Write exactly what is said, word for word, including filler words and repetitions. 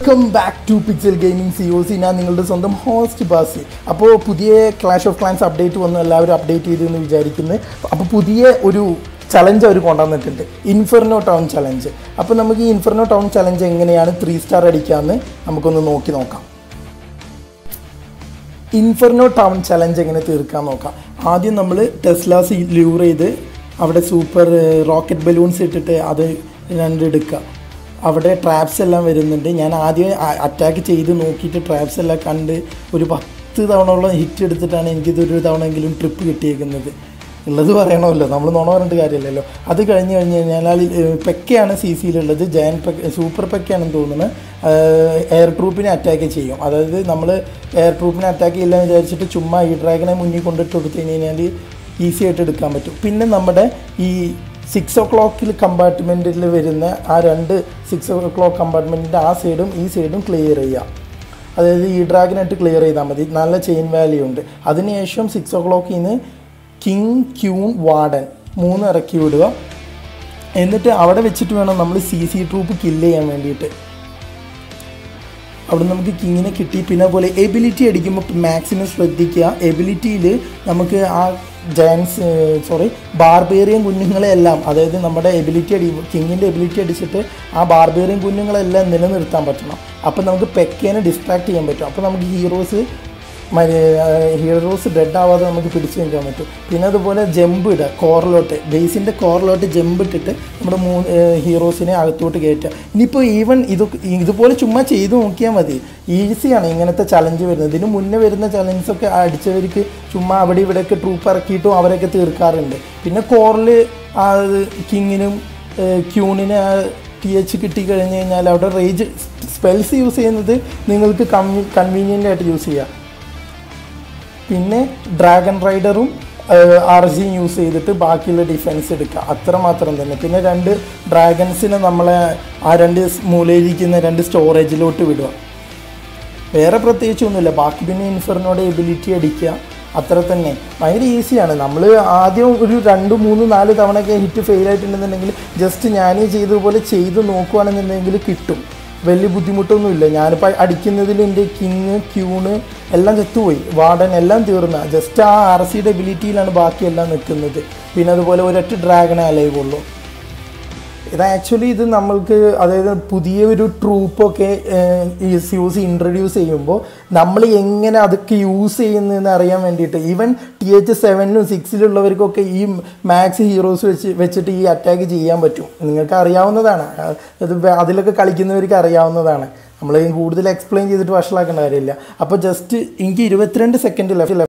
Welcome back to pixel Gaming C O C. ഞാൻ നിങ്ങളുടെ സ്വന്തം ഹോസ്റ്റ് ബാസി. അപ്പോൾ പുതിയ ക്ലാഷ് ഓഫ് ക്ലാൻസ് അപ്ഡേറ്റ് വന്ന് എല്ലാവരും അപ്ഡേറ്റ് ചെയ്തെന്ന് വിചാരിക്കുന്നത്. അപ്പോൾ പുതിയ ഒരു ചലഞ്ച് അവർ കൊണ്ടുവന്നിട്ടുണ്ട്, ഇൻഫെർനോ ടൗൺ ചലഞ്ച്. അപ്പോൾ നമുക്ക് ഈ ഇൻഫെർനോ ടൗൺ ചലഞ്ച് എങ്ങനെയാണ് ത്രീ സ്റ്റാർ അടിക്കാമെന്ന് നമുക്കൊന്ന് നോക്കി നോക്കാം. ഇൻഫെർനോ ടൗൺ ചലഞ്ച് എങ്ങനെ തീർക്കാൻ നോക്കാം. ആദ്യം നമ്മൾ ടെസ്ലാസ് ലൂർ ചെയ്ത് അവിടെ സൂപ്പർ റോക്കറ്റ് ബലൂൺസ് ഇട്ടിട്ട് അത് രണ്ടെടുക്കുക. അവിടെ ട്രാപ്സ് എല്ലാം വരുന്നുണ്ട്. ഞാൻ ആദ്യം അറ്റാക്ക് ചെയ്ത് നോക്കിയിട്ട് ട്രാപ്സ് എല്ലാം കണ്ട് ഒരു പത്ത് തവണയോളം ഹിറ്റ് എടുത്തിട്ടാണ് എനിക്കിതൊരു തവണയെങ്കിലും ട്രിപ്പ് കിട്ടിയേക്കുന്നത്. ഉള്ളത് പറയണമല്ലോ, നമ്മൾ നോണ പറഞ്ഞിട്ട് കാര്യമില്ലല്ലോ. അത് കഴിഞ്ഞ് കഴിഞ്ഞ് കഴിഞ്ഞാൽ പെക്കയാണ് സി സിയിലുള്ളത്, ജയൻ പെക്ക സൂപ്പർ പെക്കയാണെന്ന് തോന്നുന്നത്. എയർ ട്രൂപ്പിനെ അറ്റാക്ക് ചെയ്യും. അതായത് നമ്മൾ എയർ ട്രൂപ്പിനെ അറ്റാക്ക് ചെയ്യില്ല എന്ന് വിചാരിച്ചിട്ട് ചുമ്മാ ഈ ഡ്രാഗനെ മുന്നിൽ കൊണ്ടിട്ട് കൊടുത്തു കഴിഞ്ഞ് കഴിഞ്ഞാൽ ഈസി ആയിട്ട് എടുക്കാൻ പറ്റും. പിന്നെ നമ്മുടെ ഈ സിക്സ് ഒ ക്ലോക്കിൽ കമ്പാർട്ട്മെൻറ്റിൽ വരുന്ന ആ രണ്ട് സിക്സ് ഒ ക്ലോക്ക് കമ്പാർട്ട്മെൻറ്റിൻ്റെ ആ സൈഡും ഈ സൈഡും ക്ലിയർ ചെയ്യാം. അതായത് ഈ ഡ്രാഗനായിട്ട് ക്ലിയർ ചെയ്താൽ മതി. നല്ല ചെയിൻ വാല്യൂ ഉണ്ട്. അതിനുശേഷം സിക്സ് ഒ ക്ലോക്കിൽ നിന്ന് കിങ്, ക്യൂൺ, വാർഡൻ മൂന്ന് ഇറക്കി വിടുക. എന്നിട്ട് അവിടെ വെച്ചിട്ട് വേണം നമ്മൾ സി സി ട്രൂപ്പ് കില്ല് ചെയ്യാൻ വേണ്ടിയിട്ട്. അവിടെ നമുക്ക് കിങ്ങിനെ കിട്ടി. പിന്നെ അതുപോലെ എബിലിറ്റി അടിക്കുമ്പോൾ മാക്സിമം ശ്രദ്ധിക്കുക. എബിലിറ്റിയിൽ നമുക്ക് ആ ജയൻസ് സോറി ബാർബേറിയൻ കുഞ്ഞുങ്ങളെല്ലാം, അതായത് നമ്മുടെ എബിലിറ്റി അടി കിങ്ങിൻ്റെ എബിലിറ്റി അടിച്ചിട്ട് ആ ബാർബേറിയൻ കുഞ്ഞുങ്ങളെല്ലാം നിലനിർത്താൻ പറ്റണം. അപ്പോൾ നമുക്ക് പെക്കേനെ ഡിസ്ട്രാക്ട് ചെയ്യാൻ പറ്റും. അപ്പോൾ നമുക്ക് ഹീറോസ് ഹീറോസ് ഡെഡ് ആവാതെ നമുക്ക് പിടിച്ചു നിൽക്കാൻ പറ്റും. പിന്നെ അതുപോലെ ജമ്പ് ഇടുക, കോറിലോട്ട് ബേസിൻ്റെ കോറിലോട്ട് ജമ്പ് ഇട്ടിട്ട് നമ്മുടെ മൂ ഹീറോസിനെ അകത്തോട്ട് കയറ്റുക. ഇനിയിപ്പോൾ ഈവൻ ഇത് ഇതുപോലെ ചുമ്മാ ചെയ്ത് നോക്കിയാൽ മതി. ഈസിയാണ് ഇങ്ങനത്തെ ചലഞ്ച് വരുന്നത്. ഇതിന് മുന്നേ വരുന്ന ചലഞ്ചസൊക്കെ അടിച്ചവർക്ക് ചുമ്മാ അവിടെ ഇവിടെയൊക്കെ ട്രൂപ്പ് ഇറക്കിയിട്ടും അവരൊക്കെ തീർക്കാറുണ്ട്. പിന്നെ കോറിൽ ആ കിങ്ങിനും ക്യൂണിന് ടി എച്ച് കിട്ടിക്കഴിഞ്ഞ് കഴിഞ്ഞാൽ അവിടെ റേജ് സ്പെൽസ് യൂസ് ചെയ്യുന്നത് നിങ്ങൾക്ക് കൺവീ കൺവീനിയൻ്റ് ആയിട്ട് യൂസ് ചെയ്യാം. പിന്നെ ഡ്രാഗൺ റൈഡറും ആർ ജിയും യൂസ് ചെയ്തിട്ട് ബാക്കിയുള്ള ഡിഫൻസ് എടുക്കുക, അത്രമാത്രം തന്നെ. പിന്നെ രണ്ട് ഡ്രാഗൺസിനെ നമ്മളെ ആ രണ്ട് മൂലയിരിക്കുന്ന രണ്ട് സ്റ്റോറേജിലോട്ട് വിടുക. വേറെ പ്രത്യേകിച്ചൊന്നുമില്ല. ബാക്കി പിന്നെ ഇൻഫെർനോയുടെ എബിലിറ്റി അടിക്കുക, അത്ര തന്നെ. ഭയങ്കര ഈസിയാണ്. നമ്മൾ ആദ്യം ഒരു രണ്ട് മൂന്ന് നാല് തവണയൊക്കെ ഹിറ്റ് ഫെയിലായിട്ടുണ്ടെന്നുണ്ടെങ്കിൽ ജസ്റ്റ് ഞാൻ ചെയ്തതുപോലെ ചെയ്ത് നോക്കുകയാണെന്നുണ്ടെങ്കിൽ കിട്ടും. വലിയ ബുദ്ധിമുട്ടൊന്നുമില്ല. ഞാനിപ്പോൾ അടിക്കുന്നതിൽ എൻ്റെ കിങ്, ക്യൂണ് എല്ലാം ചത്തുപോയി, വാർഡൻ എല്ലാം തീർന്ന. ജസ്റ്റ് ആ ആർ സിയുടെ എബിലിറ്റിയിലാണ് ബാക്കിയെല്ലാം നിൽക്കുന്നത്. പിന്നെ അതുപോലെ ഒരൊറ്റ ഡ്രാഗണേ അലയുള്ളൂ. ഇത് ആക്ച്വലി ഇത് നമ്മൾക്ക്, അതായത് പുതിയൊരു ട്രൂപ്പൊക്കെ യൂസ് ഇൻട്രൊഡ്യൂസ് ചെയ്യുമ്പോൾ നമ്മൾ എങ്ങനെ അതൊക്കെ യൂസ് ചെയ്യുന്നതെന്ന് അറിയാൻ വേണ്ടിയിട്ട് ഈവൻ ടി എച്ച് സെവനിലും സിക്സിലുള്ളവർക്കൊക്കെ ഈ മാക്സ് ഹീറോസ് വെച്ച് വെച്ചിട്ട് ഈ അറ്റാക്ക് ചെയ്യാൻ പറ്റും. നിങ്ങൾക്ക് അറിയാവുന്നതാണ്, അത് അതിലൊക്കെ കളിക്കുന്നവർക്ക് അറിയാവുന്നതാണ്. നമ്മൾ കൂടുതൽ എക്സ്പ്ലെയിൻ ചെയ്തിട്ട് വഷളാക്കേണ്ട കാര്യമില്ല. അപ്പോൾ ജസ്റ്റ് എനിക്ക് ഇരുപത്തിരണ്ട് സെക്കൻഡ് ലെഫ്റ്റ്